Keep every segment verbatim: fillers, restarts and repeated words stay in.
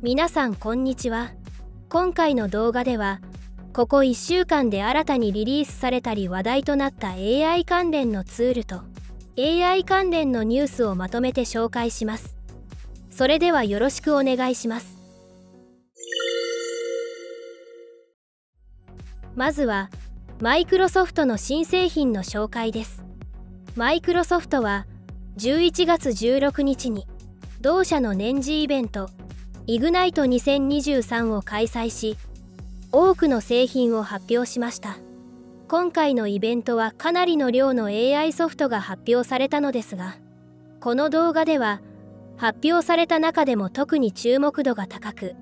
皆さんこんにちは。今回の動画ではここいっしゅうかんで新たにリリースされたり話題となった エーアイ 関連のツールと エーアイ 関連のニュースをまとめて紹介します。それではよろしくお願いします。まずはマイクロソフトの新製品の紹介です。マイクロソフトはじゅういちがつじゅうろくにちに同社の年次イベントイグナイトにせんにじゅうさんを開催し、多くの製品を発表しました。今回のイベントはかなりの量の エーアイ ソフトが発表されたのですが、この動画では発表された中でも特に注目度が高く、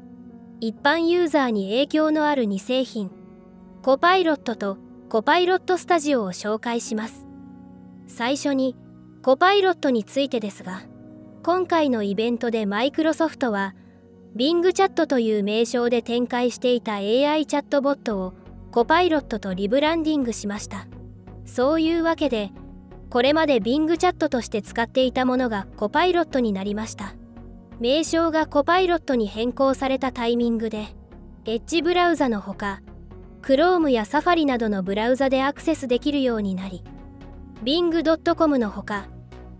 一般ユーザーに影響のあるに製品、コパイロットとコパイロットスタジオを紹介します。最初にコパイロットについてですが、今回のイベントでマイクロソフトはBing Chat という名称で展開していた エーアイ チャットボットをコパイロットとリブランディングしました。そういうわけで、これまで Bing Chat として使っていたものがコパイロットになりました。名称がコパイロットに変更されたタイミングで、Edge ブラウザのほか、Chrome や Safari などのブラウザでアクセスできるようになり、ビングドットコム のほか、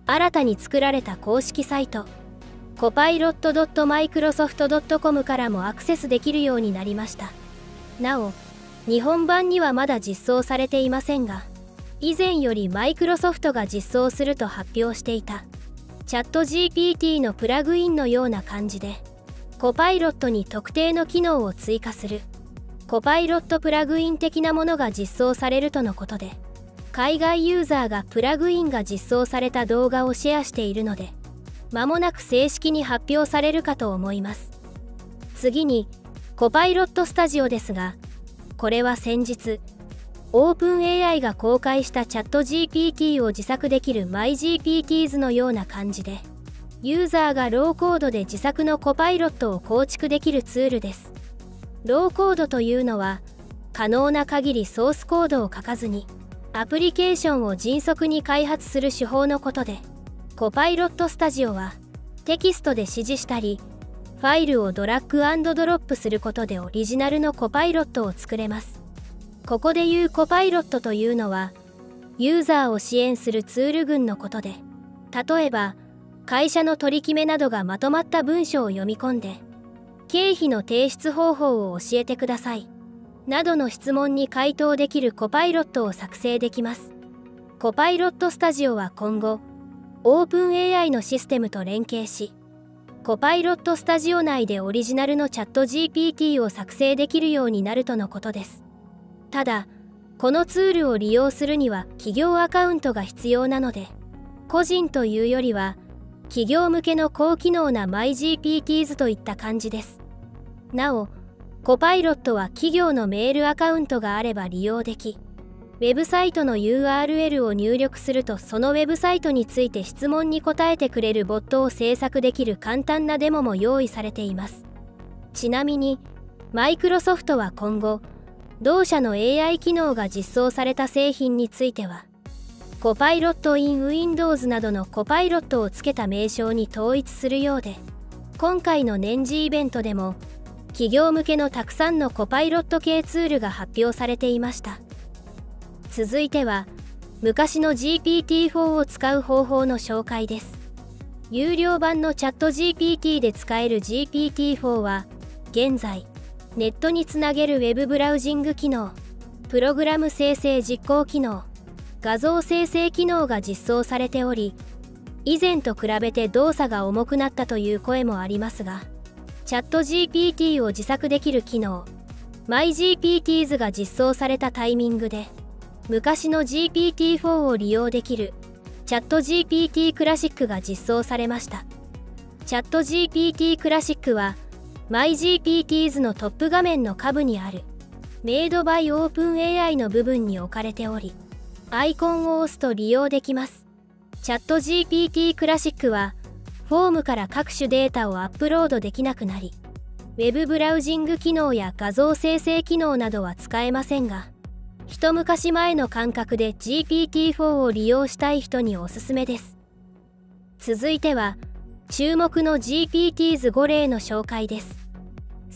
新たに作られた公式サイト、コパイロット.microsoft.com からもアクセスできるようになりました。なお、日本版にはまだ実装されていませんが、以前よりマイクロソフトが実装すると発表していた、チャット ジーピーティー のプラグインのような感じで、コパイロットに特定の機能を追加する、コパイロットプラグイン的なものが実装されるとのことで、海外ユーザーがプラグインが実装された動画をシェアしているので、間もなく正式に発表されるかと思います。次にコパイロットスタジオですが、これは先日オープン エーアイ が公開したチャット ジーピーティー を自作できる マイジーピーティーズ のような感じで、ユーザーがローコードで自作のコパイロットを構築できるツールです。ローコードというのは可能な限りソースコードを書かずにアプリケーションを迅速に開発する手法のことで、コパイロットスタジオはテキストで指示したりファイルをドラッグ&ドロップすることでオリジナルのコパイロットを作れます。ここで言うコパイロットというのはユーザーを支援するツール群のことで、例えば会社の取り決めなどがまとまった文章を読み込んで経費の提出方法を教えてくださいなどの質問に回答できるコパイロットを作成できます。コパイロットスタジオは今後オープン エーアイ のシステムと連携し、コパイロットスタジオ内でオリジナルのチャット ジーピーティー を作成できるようになるとのことです。ただ、このツールを利用するには企業アカウントが必要なので、個人というよりは企業向けの高機能な マイジーピーティーズ といった感じです。なお、コパイロットは企業のメールアカウントがあれば利用でき、ウェブサイトの ユーアールエル を入力するとそのウェブサイトについて質問に答えてくれるボットを制作できる簡単なデモも用意されています。ちなみに、マイクロソフトは今後、同社の エーアイ 機能が実装された製品については、コパイロット in Windows などのコパイロットをつけた名称に統一するようで、今回の年次イベントでも、企業向けのたくさんのコパイロット系ツールが発表されていました。続いては昔の ジーピーティーフォー を使う方法の紹介です。有料版のチャット ジーピーティー で使える ジーピーティーフォー は現在ネットにつなげるウェブブラウジング機能、プログラム生成実行機能、画像生成機能が実装されており、以前と比べて動作が重くなったという声もありますが、チャット ジーピーティー を自作できる機能 マイジーピーティーズ が実装されたタイミングで、昔の ジーピーティーフォー を利用できるチャット ジーピーティー クラシックが実装されました。チャット ジーピーティー クラシックは マイジーピーティーズ のトップ画面の下部にあるメイドバイオープン エーアイ の部分に置かれており、アイコンを押すと利用できます。チャット ジーピーティー クラシックはフォームから各種データをアップロードできなくなり、ウェブブラウジング機能や画像生成機能などは使えませんが、一昔前の感覚で ジーピーティーフォー を利用したい人におすすめです。続いては注目の ジーピーティーズご例の紹介です。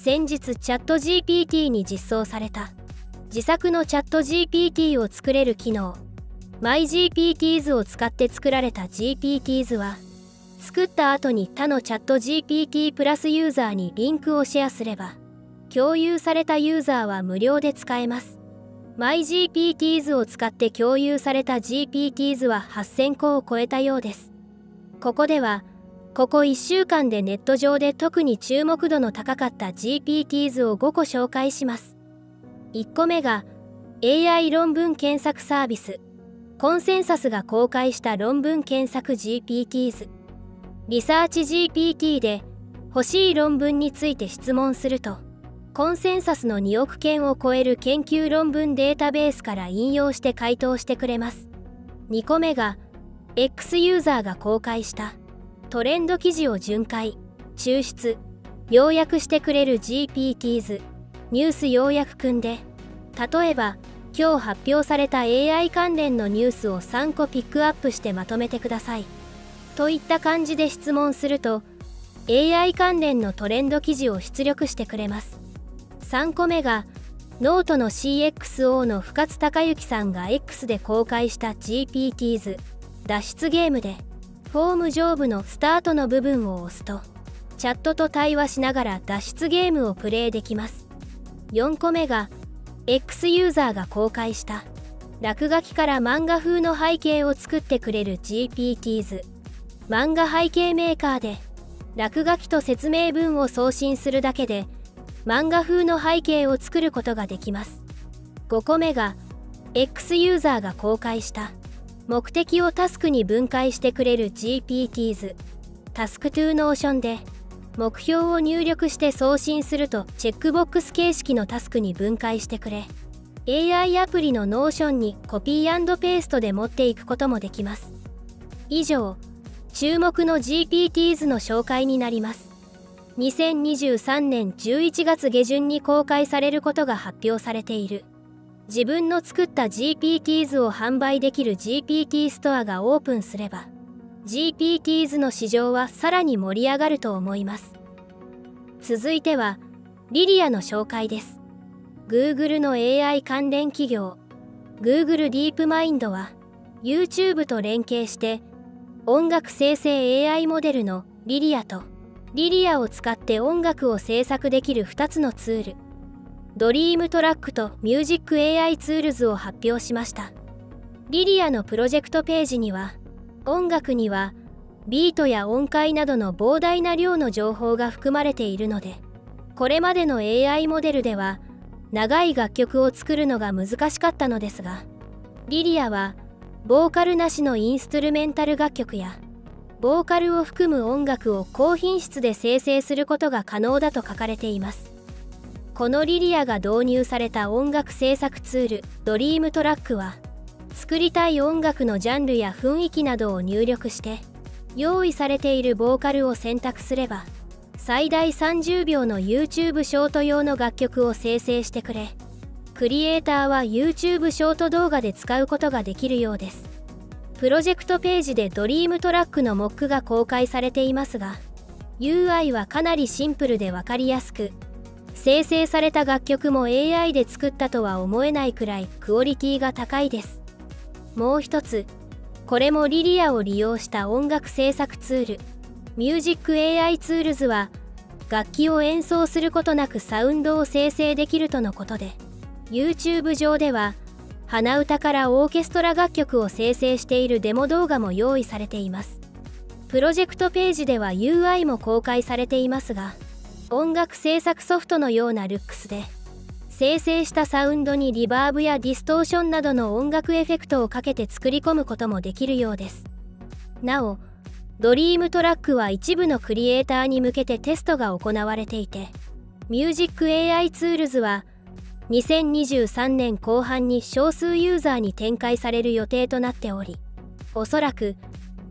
先日チャット ジーピーティー に実装された自作のチャット ジーピーティー を作れる機能 マイジーピーティーズ を使って作られた ジーピーティーズ は作った後に他のチャット ジーピーティー プラスユーザーにリンクをシェアすれば共有されたユーザーは無料で使えます。 マイジーピーティーズ を使って共有された ジーピーティーズ ははっせんこを超えたようです。ここではここいっしゅうかんでネット上で特に注目度の高かった ジーピーティーズ をごこ紹介します。いっこめが エーアイ 論文検索サービスコンセンサスが公開した論文検索 ジーピーティーズ リサーチ ジーピーティー で欲しい論文について質問するとコンセンサスのにおくけんを超える研究論文データベースから引用して回答してくれます。にこめが X ユーザーが公開したトレンド記事を巡回、抽出、要約してくれる ジーピーティーズ ニュース要約くんで、例えば今日発表された エーアイ 関連のニュースをさんこピックアップしてまとめてくださいといった感じで質問すると エーアイ 関連のトレンド記事を出力してくれます。さんこめがノートの シーエックスオー の深津貴之さんが X で公開した ジーピーティーズ 脱出ゲームでフォーム上部のスタートの部分を押すとチャットと対話しながら脱出ゲームをプレイできます。よんこめが X ユーザーが公開した落書きから漫画風の背景を作ってくれる ジーピーティーズ 漫画背景メーカーで落書きと説明文を送信するだけで漫画風の背景を作ることができます。ごこめが X ユーザーが公開した目的をタスクに分解してくれる ジーピーティーズ タスクトゥーノーションで目標を入力して送信するとチェックボックス形式のタスクに分解してくれ エーアイ アプリのノーションにコピー&ペーストで持っていくこともできます。以上、注目の ジーピーティーズ の紹介になります。にせんにじゅうさんねんじゅういちがつげじゅんに公開されることが発表されている。自分の作った ジーピーティーズ を販売できる ジーピーティー ストアがオープンすれば ジーピーティーズ の市場はさらに盛り上がると思います。続いてはリリアの紹介です。 Google の エーアイ 関連企業 Google DeepMind は YouTube と連携して音楽生成 エーアイ モデルのリリアとリリアを使って音楽を制作できるふたつのツールドリームトラックとミュージック エーアイ ツールズを発表しました。リリアのプロジェクトページには音楽にはビートや音階などの膨大な量の情報が含まれているのでこれまでの エーアイ モデルでは長い楽曲を作るのが難しかったのですがリリアはボーカルなしのインストゥルメンタル楽曲やボーカルを含む音楽を高品質で生成することが可能だと書かれています。このリリアが導入された音楽制作ツールドリームトラックは作りたい音楽のジャンルや雰囲気などを入力して用意されているボーカルを選択すれば最大さんじゅうびょうの YouTube ショート用の楽曲を生成してくれクリエイターは YouTube ショート動画で使うことができるようです。プロジェクトページでドリームトラックのモックが公開されていますが ユーアイ はかなりシンプルで分かりやすく生成された楽曲も エーアイ で作ったとは思えないくらいクオリティが高いです。もう一つ、これもリリアを利用した音楽制作ツールミュージック エーアイ ツールズは楽器を演奏することなくサウンドを生成できるとのことで YouTube 上では鼻歌からオーケストラ楽曲を生成しているデモ動画も用意されています。プロジェクトページでは ユーアイ も公開されていますが音楽制作ソフトのようなルックスで生成したサウンドにリバーブやディストーションなどの音楽エフェクトをかけて作り込むこともできるようです。なおドリームトラックは一部のクリエイターに向けてテストが行われていてミュージック エーアイ ツールズはにせんにじゅうさんねんこうはんに少数ユーザーに展開される予定となっておりおそらく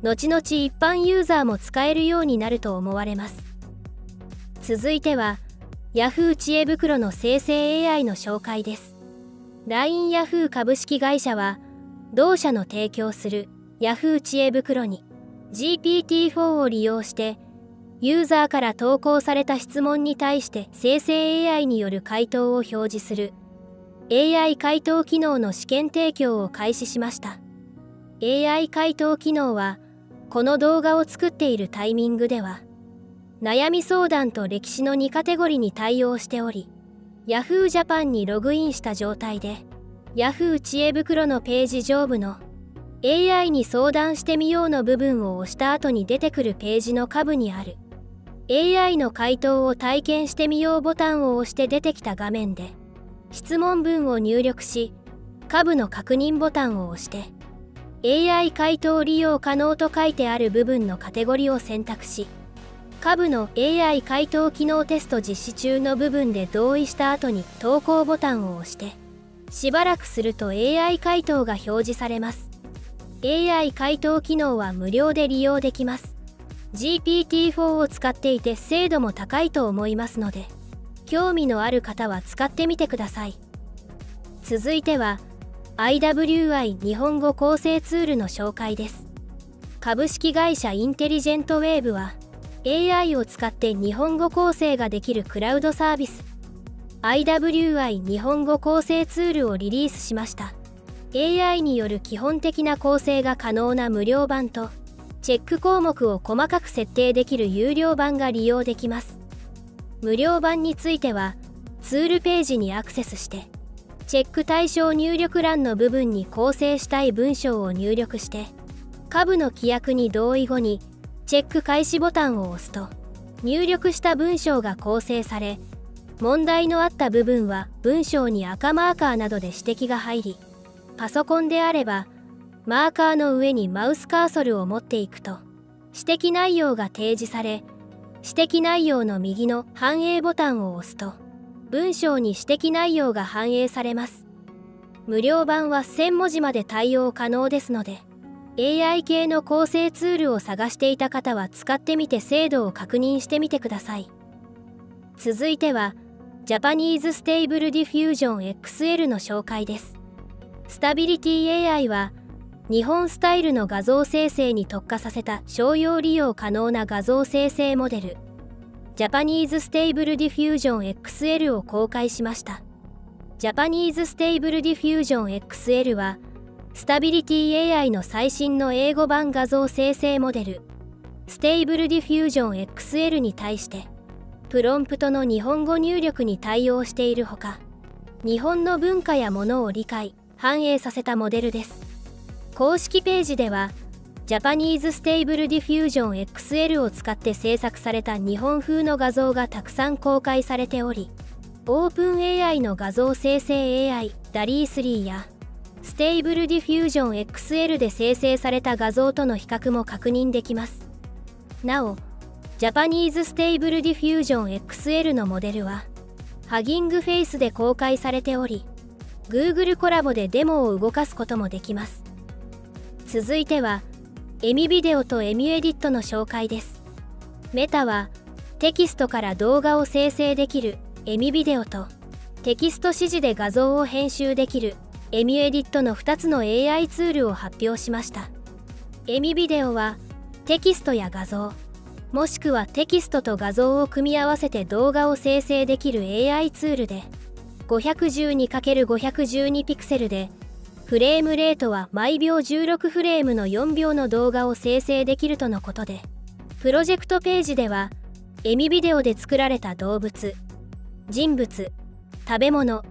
後々一般ユーザーも使えるようになると思われます。続いては Yahoo 知恵袋の生成 エーアイ の紹介です。 ライン Yahoo 株式会社は同社の提供する Yahoo 知恵袋に ジーピーティーフォー を利用してユーザーから投稿された質問に対して生成 エーアイ による回答を表示する エーアイ 回答機能の試験提供を開始しました。エーアイ 回答機能は、この動画を作っているタイミングでは、悩み相談と歴史のにカテゴリーに対応しており、Yahoo Japan にログインした状態で、Yahoo 知恵袋のページ上部の エーアイ に相談してみようの部分を押した後に出てくるページの下部にある エーアイ の回答を体験してみようボタンを押して出てきた画面で、質問文を入力し、下部の確認ボタンを押して、エーアイ 回答利用可能と書いてある部分のカテゴリーを選択し、下部の エーアイ 回答機能テスト実施中の部分で同意した後に投稿ボタンを押して、しばらくすると エーアイ 回答が表示されます。エーアイ 回答機能は無料で利用できます。ジーピーティーフォー を使っていて精度も高いと思いますので、興味のある方は使ってみてください。続いては、アイダブリューアイ 日本語構成ツールの紹介です。株式会社インテリジェントウェーブは エーアイ を使って日本語構成ができるクラウドサービス アイダブリューアイ 日本語構成ツールをリリースしました。エーアイ による基本的な構成が可能な無料版とチェック項目を細かく設定できる有料版が利用できます。無料版についてはツールページにアクセスしてチェック対象入力欄の部分に構成したい文章を入力して、下部の規約に同意後にチェック開始ボタンを押すと、入力した文章が構成され、問題のあった部分は文章に赤マーカーなどで指摘が入り、パソコンであればマーカーの上にマウスカーソルを持っていくと、指摘内容が提示され、指摘内容の右の反映ボタンを押すと、文章に指摘内容が反映されます。無料版はせん文字まで対応可能ですので、エーアイ 系の構成ツールを探していた方は使ってみて精度を確認してみてください。続いては、ジャパニーズステイブルディフュージョン エックスエル の紹介です。スタビリティ エーアイ は、日本スタイルの画像生成に特化させた商用利用可能な画像生成モデル。ジャパニーズステイブルディフュージョン エックスエル を公開しました。ジャパニーズステイブルディフュージョン エックスエル は、スタビリティ エーアイ の最新の英語版画像生成モデル、ステイブルディフュージョン エックスエル に対して、プロンプトの日本語入力に対応しているほか、日本の文化やものを理解・反映させたモデルです。公式ページでは、ジャパニーズステイブルディフュージョン エックスエル を使って制作された日本風の画像がたくさん公開されており、オープン エーアイ の画像生成 エーアイ ダリースリー やステイブルディフュージョン エックスエル で生成された画像との比較も確認できます。なお、ジャパニーズステイブルディフュージョン エックスエル のモデルは、ハギングフェイスで公開されており、Google コラボでデモを動かすこともできます。続いては、Emu VideoとEmu Editの紹介です。メタは、テキストから動画を生成できるEmu Videoと、テキスト指示で画像を編集できるEmu Editのふたつの エーアイ ツールを発表しました。Emu Videoは、テキストや画像、もしくはテキストと画像を組み合わせて動画を生成できる エーアイ ツールで、ごひゃくじゅうにかけるごひゃくじゅうに ピクセルで、フレームレートは毎秒じゅうろくフレームのよんびょうの動画を生成できるとのことで、プロジェクトページでは、Emu Videoで作られた動物、人物、食べ物、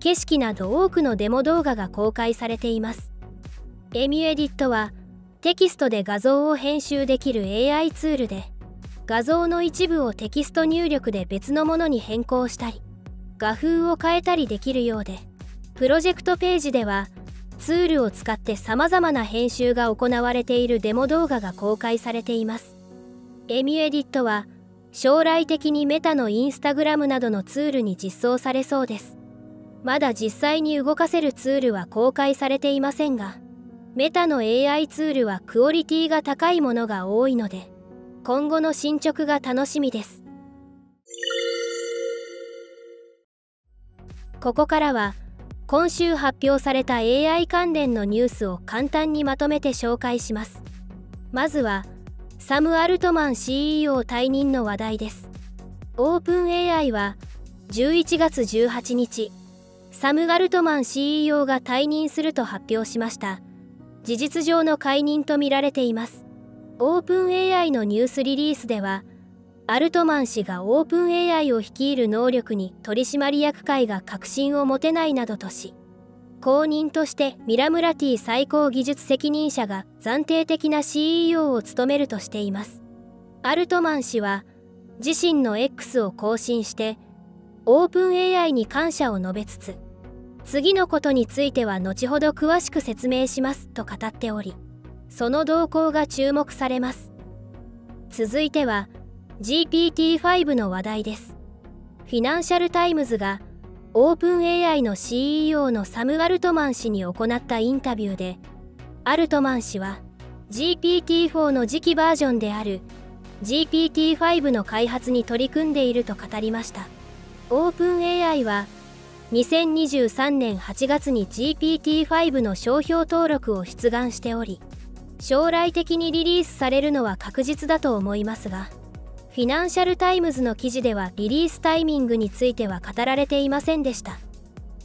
景色など多くのデモ動画が公開されています。Emu Editは、テキストで画像を編集できる エーアイ ツールで、画像の一部をテキスト入力で別のものに変更したり、画風を変えたりできるようで、プロジェクトページでは、ツールを使って様々な編集が行われているデモ動画が公開されています。Emu Editは将来的にメタのインスタグラムなどのツールに実装されそうです。まだ実際に動かせるツールは公開されていませんが、メタの エーアイ ツールはクオリティが高いものが多いので、今後の進捗が楽しみです。ここからは、今週発表された エーアイ 関連のニュースを簡単にまとめて紹介します。まずは、サム・アルトマン シーイーオー 退任の話題です。オープン エーアイ はじゅういちがつじゅうはちにち、サム・アルトマン シーイーオー が退任すると発表しました。事実上の解任とみられています。オープン エーアイ のニュースリリースでは、アルトマン氏がオープン エーアイ を率いる能力に取締役会が確信を持てないなどとし、後任としてミラムラティ最高技術責任者が暫定的な シーイーオー を務めるとしています。アルトマン氏は自身の エックス を更新して、オープン エーアイ に感謝を述べつつ、次のことについては後ほど詳しく説明しますと語っており、その動向が注目されます。続いては ジーピーティーファイブ の話題です。フィナンシャルタイムズがオープン エーアイ の シーイーオー のサム・アルトマン氏に行ったインタビューで、アルトマン氏は ジーピーティーフォー の次期バージョンである ジーピーティーファイブ の開発に取り組んでいると語りました。オープン エーアイ はにせんにじゅうさんねんはちがつに ジーピーティーファイブ の商標登録を出願しており、将来的にリリースされるのは確実だと思いますが、フィナンシャルタイムズの記事ではリリースタイミングについては語られていませんでした。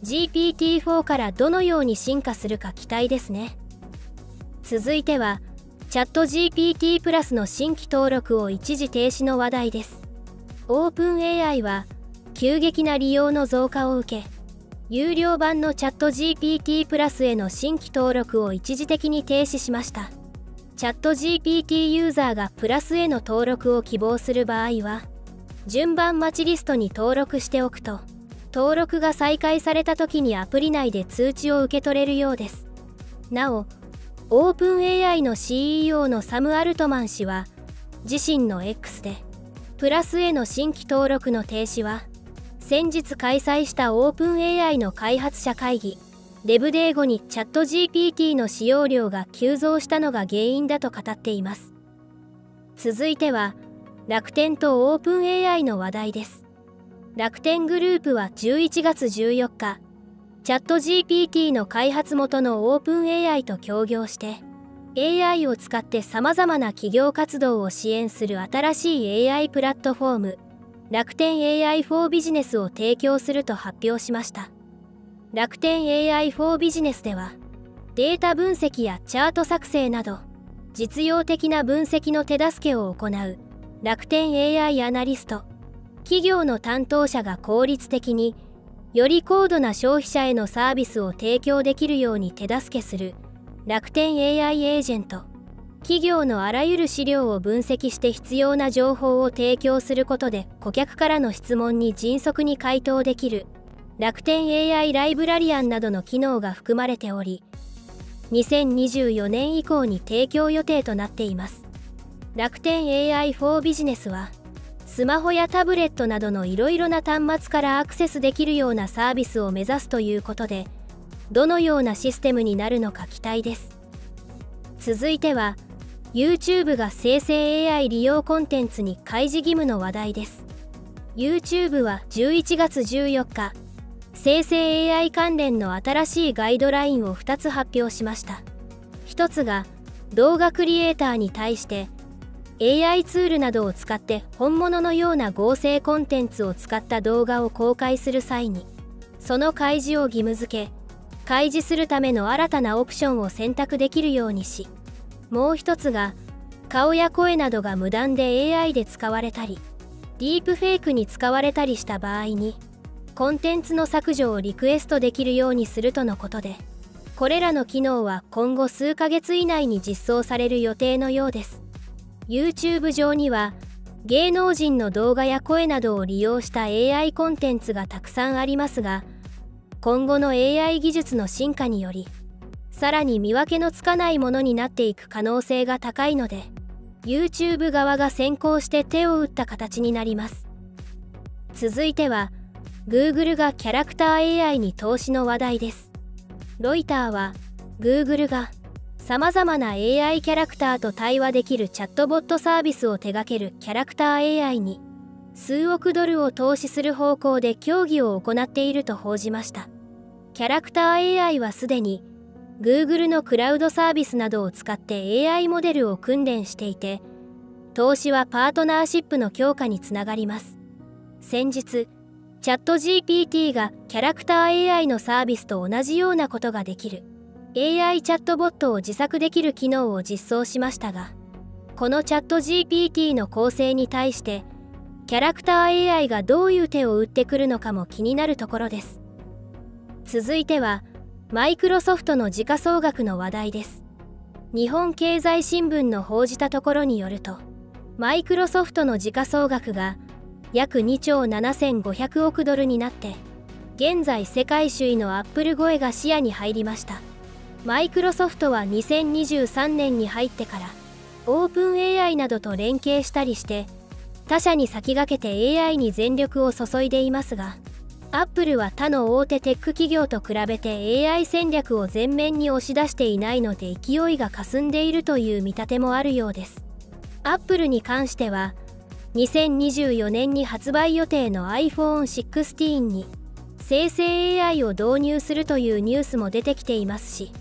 ジーピーティーフォー からどのように進化するか期待ですね。続いては、チャット ジーピーティー プラスの新規登録を一時停止の話題です。オープン エーアイ は、急激な利用の増加を受け、有料版のチャット ジーピーティー プラスへの新規登録を一時的に停止しました。チャット ジーピーティー ユーザーがプラスへの登録を希望する場合は、順番待ちリストに登録しておくと、登録が再開された時にアプリ内で通知を受け取れるようです。なお、オープン エーアイ の シーイーオー のサム・アルトマン氏は、自身の エックス で、プラスへの新規登録の停止は、先日開催したオープン エーアイ の開発者会議、デブデー後にチャット ジーピーティー の使用量が急増したのが原因だと語っています。続いては、楽天とオープン エーアイ の話題です。楽天グループはじゅういちがつじゅうよっか、チャット ジーピーティー の開発元のオープン エーアイ と協業して、エーアイ を使って様々な企業活動を支援する新しい エーアイ プラットフォーム、楽天 エーアイフォー ビジネスを提供すると発表しました。楽天 エーアイフォー ビジネスでは、データ分析やチャート作成など実用的な分析の手助けを行う楽天 エーアイ アナリスト、企業の担当者が効率的により高度な消費者へのサービスを提供できるように手助けする楽天 エーアイ エージェント、企業のあらゆる資料を分析して必要な情報を提供することで顧客からの質問に迅速に回答できる楽天 エーアイ ライブラリアンなどの機能が含まれており、にせんにじゅうよねん以降に提供予定となっています。楽天 エーアイフォー ビジネスは、スマホやタブレットなどのいろいろな端末からアクセスできるようなサービスを目指すということで、どのようなシステムになるのか期待です。続いては、YouTube が生成 エーアイ 利用コンテンツに開示義務の話題です。YouTube はじゅういちがつじゅうよっか、生成 エーアイ 関連の新しいガイドラインをふたつ発表しました。ひとつが、動画クリエイターに対して エーアイ ツールなどを使って本物のような合成コンテンツを使った動画を公開する際に、その開示を義務付け、開示するための新たなオプションを選択できるようにし、もうひとつが、顔や声などが無断で エーアイ で使われたり、ディープフェイクに使われたりした場合に、コンテンツの削除をリクエストできるようにするとのことで、これらの機能は今後数ヶ月以内に実装される予定のようです。YouTube 上には、芸能人の動画や声などを利用した エーアイ コンテンツがたくさんありますが、今後の エーアイ 技術の進化により、さらに見分けのつかないものになっていく可能性が高いので、YouTube 側が先行して手を打った形になります。続いては、Google がキャラクター エーアイ に投資の話題です。ロイターは、Google が様々な エーアイ キャラクターと対話できるチャットボットサービスを手掛けるキャラクター エーアイ に数億ドルを投資する方向で協議を行っていると報じました。キャラクター エーアイ はすでに Google のクラウドサービスなどを使って エーアイ モデルを訓練していて、投資はパートナーシップの強化につながります。先日チャット ジーピーティー がキャラクター エーアイ のサービスと同じようなことができる エーアイ チャットボットを自作できる機能を実装しましたが、このチャット ジーピーティー の構成に対してキャラクター エーアイ がどういう手を打ってくるのかも気になるところです。続いてはマイクロソフトの時価総額の話題です。日本経済新聞の報じたところによると、マイクロソフトの時価総額が約にちょうななせんごひゃくおくドルになって、現在世界首位のアップル超えが視野に入りました。マイクロソフトはにせんにじゅうさんねんに入ってからオープン エーアイ などと連携したりして他社に先駆けて エーアイ に全力を注いでいますが、アップルは他の大手テック企業と比べて エーアイ 戦略を前面に押し出していないので勢いが霞んでいるという見立てもあるようです。アップルに関してはにせんにじゅうよねんに発売予定の アイフォーンシックスティーン に生成 エーアイ を導入するというニュースも出てきていますし、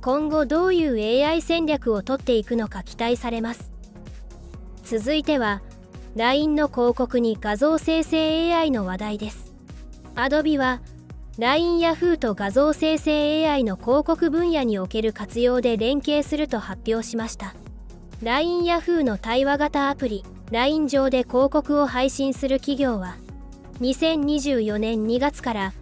今後どういう エーアイ 戦略を取っていくのか期待されます。続いては ライン の広告に画像生成 エーアイ の話題です。Adobe は ライン ヤフーと画像生成 エーアイ の広告分野における活用で連携すると発表しました。 ライン ヤフーの対話型アプリ ライン 上で広告を配信する企業はにせんにじゅうよねんにがつから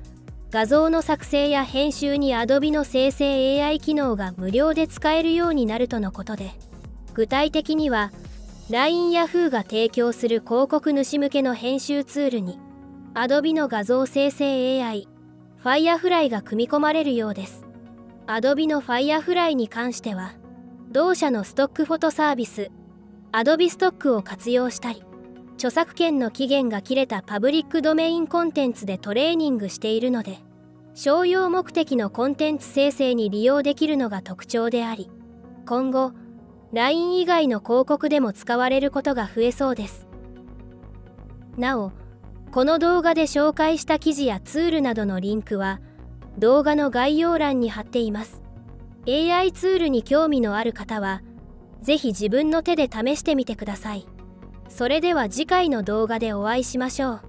画像の作成や編集に Adobe の生成 エーアイ 機能が無料で使えるようになるとのことで、具体的には ライン ヤフーが提供する広告主向けの編集ツールにAdobe の画像生成 エーアイ、Firefly が組み込まれるようです。Adobe の Firefly に関しては、同社のストックフォトサービス、Adobe Stock を活用したり、著作権の期限が切れたパブリックドメインコンテンツでトレーニングしているので、商用目的のコンテンツ生成に利用できるのが特徴であり、今後、ライン 以外の広告でも使われることが増えそうです。なお、この動画で紹介した記事やツールなどのリンクは動画の概要欄に貼っています。エーアイ ツールに興味のある方はぜひ自分の手で試してみてください。それでは次回の動画でお会いしましょう。